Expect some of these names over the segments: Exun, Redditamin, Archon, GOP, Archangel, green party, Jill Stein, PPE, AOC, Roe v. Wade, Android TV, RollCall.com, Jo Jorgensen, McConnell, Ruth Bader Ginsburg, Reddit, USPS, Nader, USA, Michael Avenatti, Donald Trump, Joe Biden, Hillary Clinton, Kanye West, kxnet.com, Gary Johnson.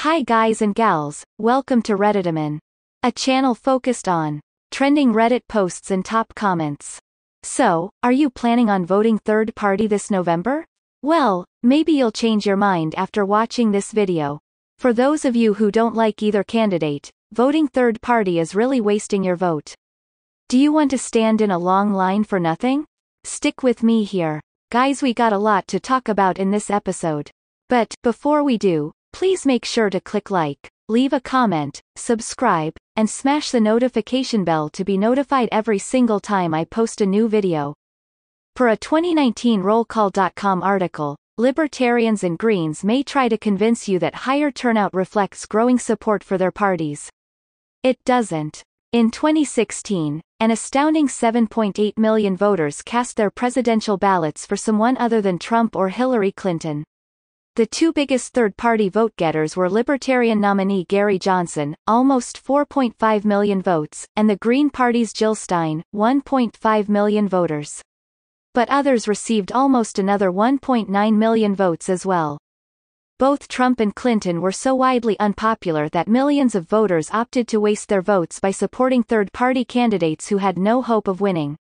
Hi guys and gals, welcome to Redditamin, a channel focused on trending Reddit posts and top comments. So, are you planning on voting third party this November? Well, maybe you'll change your mind after watching this video. For those of you who don't like either candidate, voting third party is really wasting your vote. Do you want to stand in a long line for nothing? Stick with me here. Guys, we got a lot to talk about in this episode. But, before we do, please make sure to click like, leave a comment, subscribe, and smash the notification bell to be notified every single time I post a new video. Per a 2019 RollCall.com article, Libertarians and Greens may try to convince you that higher turnout reflects growing support for their parties. It doesn't. In 2016, an astounding 7.8 million voters cast their presidential ballots for someone other than Trump or Hillary Clinton. The two biggest third-party vote-getters were Libertarian nominee Gary Johnson, almost 4.5 million votes, and the Green Party's Jill Stein, 1.5 million voters. But others received almost another 1.9 million votes as well. Both Trump and Clinton were so widely unpopular that millions of voters opted to waste their votes by supporting third-party candidates who had no hope of winning.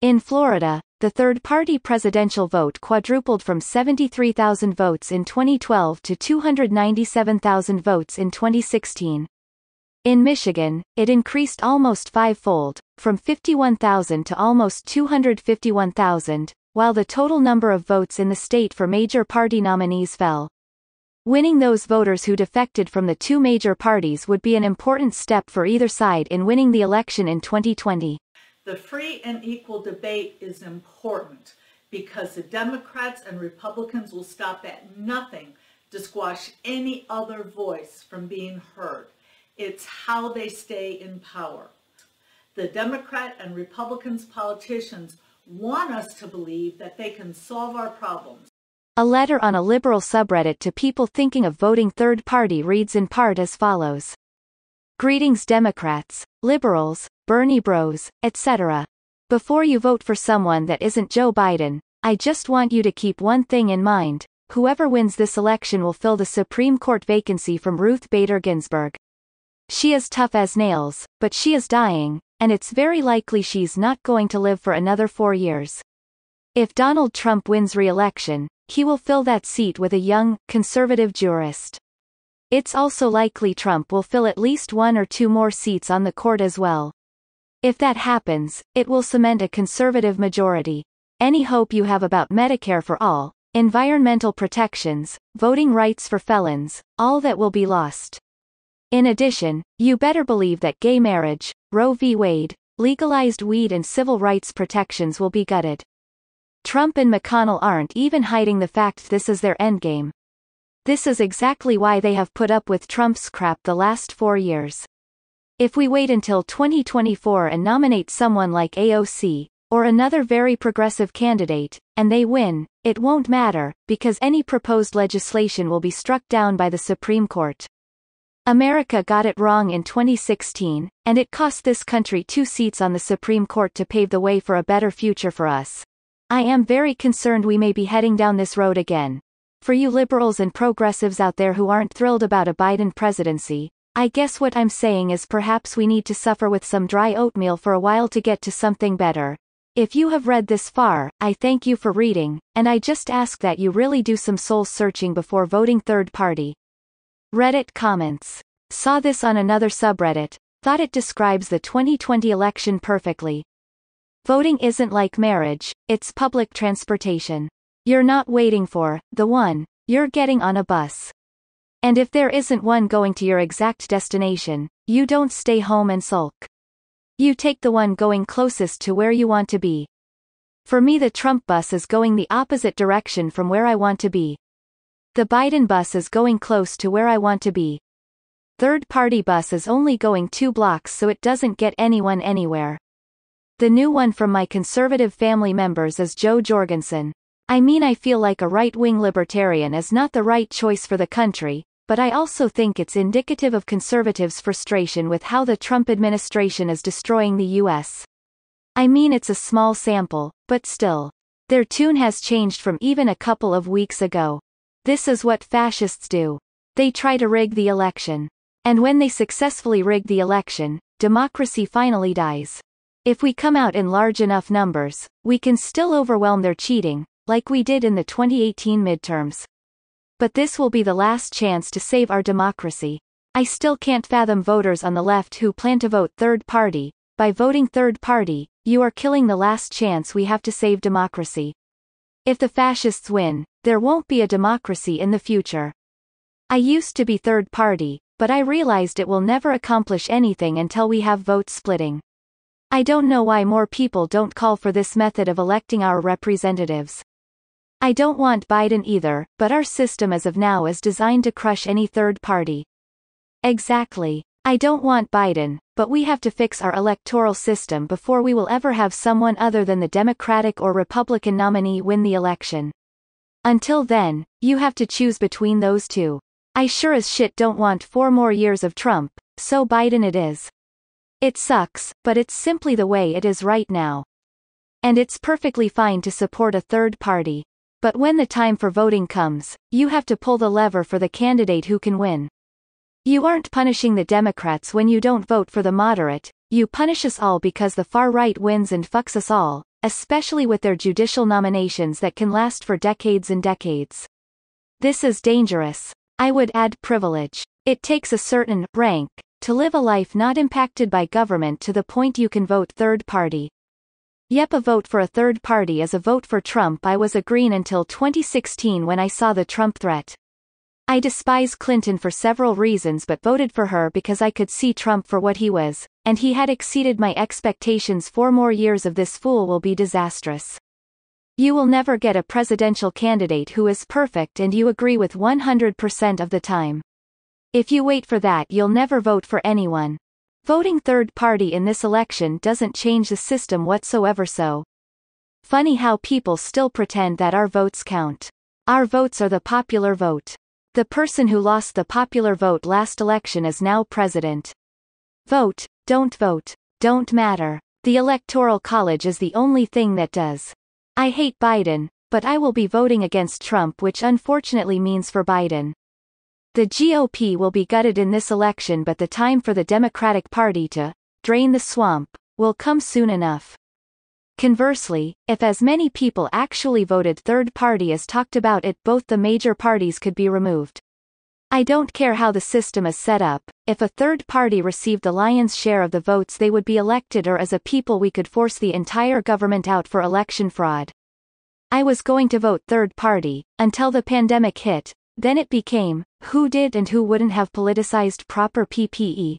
In Florida, the third-party presidential vote quadrupled from 73,000 votes in 2012 to 297,000 votes in 2016. In Michigan, it increased almost five-fold, from 51,000 to almost 251,000, while the total number of votes in the state for major party nominees fell. Winning those voters who defected from the two major parties would be an important step for either side in winning the election in 2020. The free and equal debate is important because the Democrats and Republicans will stop at nothing to squash any other voice from being heard. It's how they stay in power. The Democrat and Republicans politicians want us to believe that they can solve our problems. A letter on a liberal subreddit to people thinking of voting third party reads in part as follows. Greetings Democrats, liberals, Bernie bros, etc. Before you vote for someone that isn't Joe Biden, I just want you to keep one thing in mind, whoever wins this election will fill the Supreme Court vacancy from Ruth Bader Ginsburg. She is tough as nails, but she is dying, and it's very likely she's not going to live for another 4 years. If Donald Trump wins re-election, he will fill that seat with a young, conservative jurist. It's also likely Trump will fill at least one or two more seats on the court as well. If that happens, it will cement a conservative majority. Any hope you have about Medicare for all, environmental protections, voting rights for felons, all that will be lost. In addition, you better believe that gay marriage, Roe v. Wade, legalized weed and civil rights protections will be gutted. Trump and McConnell aren't even hiding the fact this is their endgame. This is exactly why they have put up with Trump's crap the last 4 years. If we wait until 2024 and nominate someone like AOC, or another very progressive candidate, and they win, it won't matter, because any proposed legislation will be struck down by the Supreme Court. America got it wrong in 2016, and it cost this country 2 seats on the Supreme Court to pave the way for a better future for us. I am very concerned we may be heading down this road again. For you liberals and progressives out there who aren't thrilled about a Biden presidency, I guess what I'm saying is perhaps we need to suffer with some dry oatmeal for a while to get to something better. If you have read this far, I thank you for reading, and I just ask that you really do some soul searching before voting third party. Reddit comments. Saw this on another subreddit, thought it describes the 2020 election perfectly. Voting isn't like marriage, it's public transportation. You're not waiting for the one, you're getting on a bus. And if there isn't one going to your exact destination, you don't stay home and sulk. You take the one going closest to where you want to be. For me, the Trump bus is going the opposite direction from where I want to be. The Biden bus is going close to where I want to be. Third-party bus is only going 2 blocks, so it doesn't get anyone anywhere. The new one from my conservative family members is Jo Jorgensen. I mean, I feel like a right-wing libertarian is not the right choice for the country, but I also think it's indicative of conservatives' frustration with how the Trump administration is destroying the U.S. I mean, it's a small sample, but still. Their tune has changed from even a couple of weeks ago. This is what fascists do. They try to rig the election. And when they successfully rig the election, democracy finally dies. If we come out in large enough numbers, we can still overwhelm their cheating, like we did in the 2018 midterms. But this will be the last chance to save our democracy. I still can't fathom voters on the left who plan to vote third party. By voting third party, you are killing the last chance we have to save democracy. If the fascists win, there won't be a democracy in the future. I used to be third party, but I realized it will never accomplish anything until we have vote splitting. I don't know why more people don't call for this method of electing our representatives. I don't want Biden either, but our system as of now is designed to crush any third party. Exactly. I don't want Biden, but we have to fix our electoral system before we will ever have someone other than the Democratic or Republican nominee win the election. Until then, you have to choose between those two. I sure as shit don't want 4 more years of Trump, so Biden it is. It sucks, but it's simply the way it is right now. And it's perfectly fine to support a third party. But when the time for voting comes, you have to pull the lever for the candidate who can win. You aren't punishing the Democrats when you don't vote for the moderate, you punish us all because the far right wins and fucks us all, especially with their judicial nominations that can last for decades and decades. This is dangerous. I would add privilege. It takes a certain rank to live a life not impacted by government to the point you can vote third party. Yep, a vote for a third party is a vote for Trump. I was a green until 2016 when I saw the Trump threat. I despise Clinton for several reasons but voted for her because I could see Trump for what he was, and he had exceeded my expectations. 4 more years of this fool will be disastrous. You will never get a presidential candidate who is perfect and you agree with 100% of the time. If you wait for that, you'll never vote for anyone. Voting third party in this election doesn't change the system whatsoever. So funny how people still pretend that our votes count. Our votes are the popular vote. The person who lost the popular vote last election is now president. Vote, don't matter. The Electoral College is the only thing that does. I hate Biden, but I will be voting against Trump, which unfortunately means for Biden. The GOP will be gutted in this election, but the time for the Democratic Party to drain the swamp will come soon enough. Conversely, if as many people actually voted third party as talked about it, both the major parties could be removed. I don't care how the system is set up, if a third party received the lion's share of the votes they would be elected, or as a people we could force the entire government out for election fraud. I was going to vote third party, until the pandemic hit. Then it became, who did and who wouldn't have politicized proper PPE.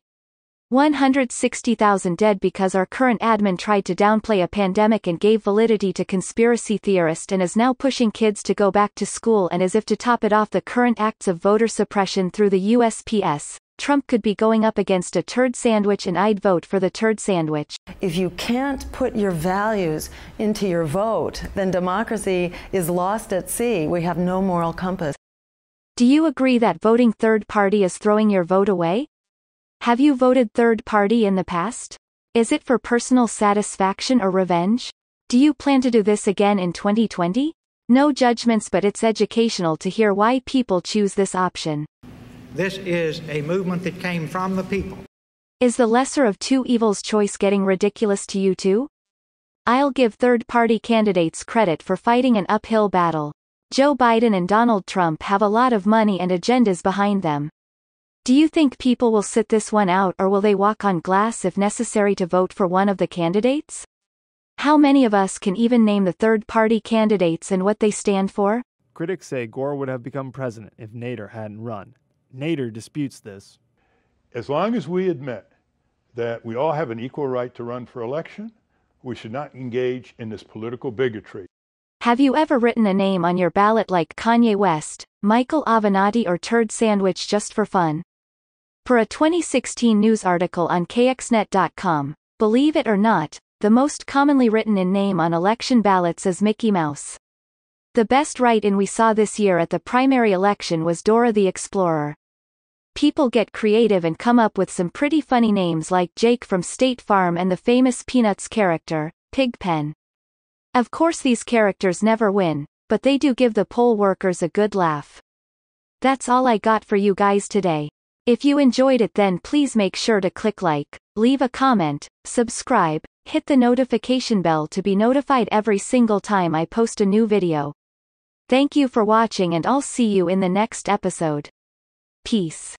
160,000 dead because our current admin tried to downplay a pandemic and gave validity to conspiracy theorists, and is now pushing kids to go back to school, and as if to top it off the current acts of voter suppression through the USPS. Trump could be going up against a turd sandwich, and I'd vote for the turd sandwich. If you can't put your values into your vote, then democracy is lost at sea. We have no moral compass. Do you agree that voting third party is throwing your vote away? Have you voted third party in the past? Is it for personal satisfaction or revenge? Do you plan to do this again in 2020? No judgments, but it's educational to hear why people choose this option. This is a movement that came from the people. Is the lesser of two evils choice getting ridiculous to you too? I'll give third party candidates credit for fighting an uphill battle. Joe Biden and Donald Trump have a lot of money and agendas behind them. Do you think people will sit this one out, or will they walk on glass if necessary to vote for one of the candidates? How many of us can even name the third-party candidates and what they stand for? Critics say Gore would have become president if Nader hadn't run. Nader disputes this. As long as we admit that we all have an equal right to run for election, we should not engage in this political bigotry. Have you ever written a name on your ballot like Kanye West, Michael Avenatti or Turd Sandwich just for fun? Per a 2016 news article on kxnet.com, believe it or not, the most commonly written in name on election ballots is Mickey Mouse. The best write-in we saw this year at the primary election was Dora the Explorer. People get creative and come up with some pretty funny names like Jake from State Farm and the famous Peanuts character, Pigpen. Of course these characters never win, but they do give the poll workers a good laugh. That's all I got for you guys today. If you enjoyed it, then please make sure to click like, leave a comment, subscribe, hit the notification bell to be notified every single time I post a new video. Thank you for watching, and I'll see you in the next episode. Peace.